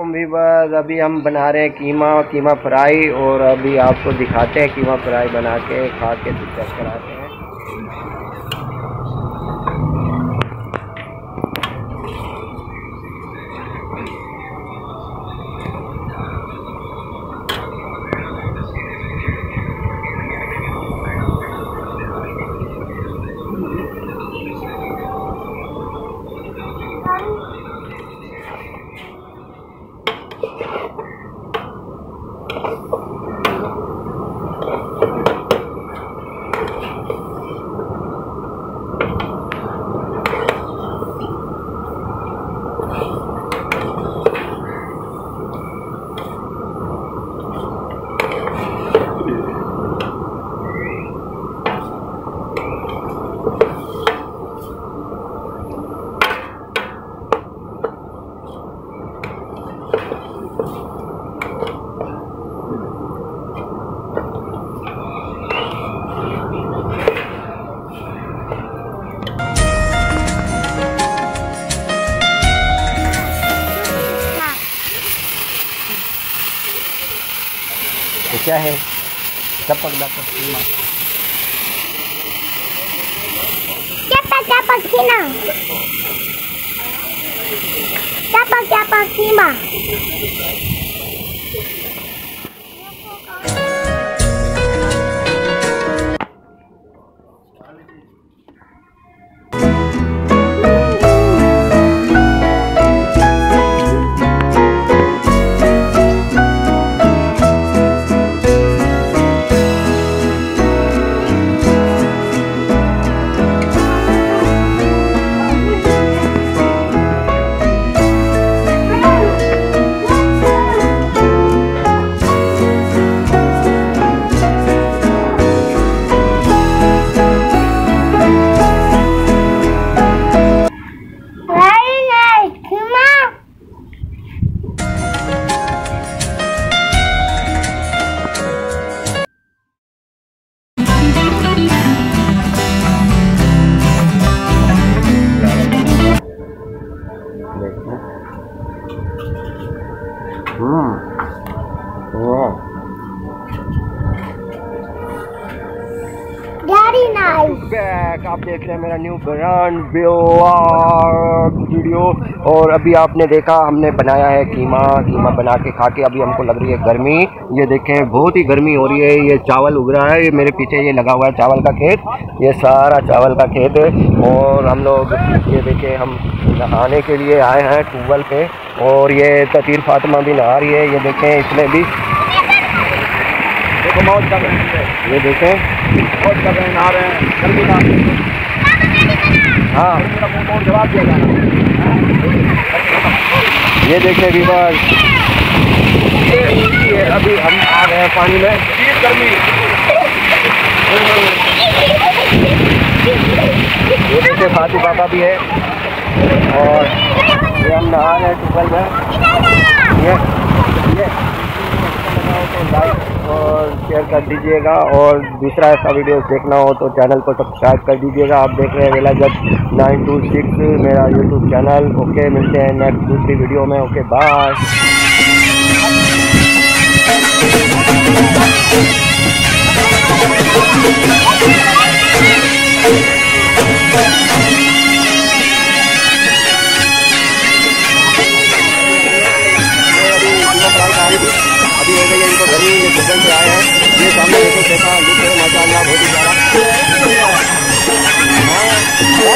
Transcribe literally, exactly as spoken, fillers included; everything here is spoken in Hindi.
वीवर्स, अभी हम बना रहे हैं कीमा कीमा फ्राई और अभी आपको दिखाते हैं कीमा फ्राई बना के खा के चेक कराते हैं। क्या है टपक टपक कीमा, टपक टपक कीमा, टपक टपक कीमा। बैक आप देख रहे हैं मेरा न्यू ब्रांड वीडियो। और अभी आपने देखा हमने बनाया है कीमा कीमा बना के खा के। अभी हमको लग रही है गर्मी, ये देखें बहुत ही गर्मी हो रही है। ये चावल उग रहा है, ये मेरे पीछे ये लगा हुआ है चावल का खेत, ये सारा चावल का खेत है। और हम लोग ये देखें हम नहाने के लिए आए हैं ट्यूबवेल पे, और ये ततीर फातिमा भी नहा रही है। ये देखें इसमें भी देखो बहुत कम है, ये देखें बहुत कपड़े नहा रहे हैं। हाँ जवाब दिया जाना। ये देखे विवाद ये अभी हम आ गए हैं पानी में। ये फाती बाबा भी है और ये हम नहा रहे हैं ट्यूबवेल में। ये ये तो लाइक और शेयर कर दीजिएगा, और दूसरा ऐसा वीडियो देखना हो तो चैनल को सब्सक्राइब कर दीजिएगा। आप देख रहे हैं वेला जट नाइन टू सिक्स मेरा यूट्यूब चैनल। ओके, मिलते हैं नेक्स्ट दूसरी वीडियो में। Okay bye. ये सामने देखो देखा, ये माशाल्लाह बहुत ही प्यारा।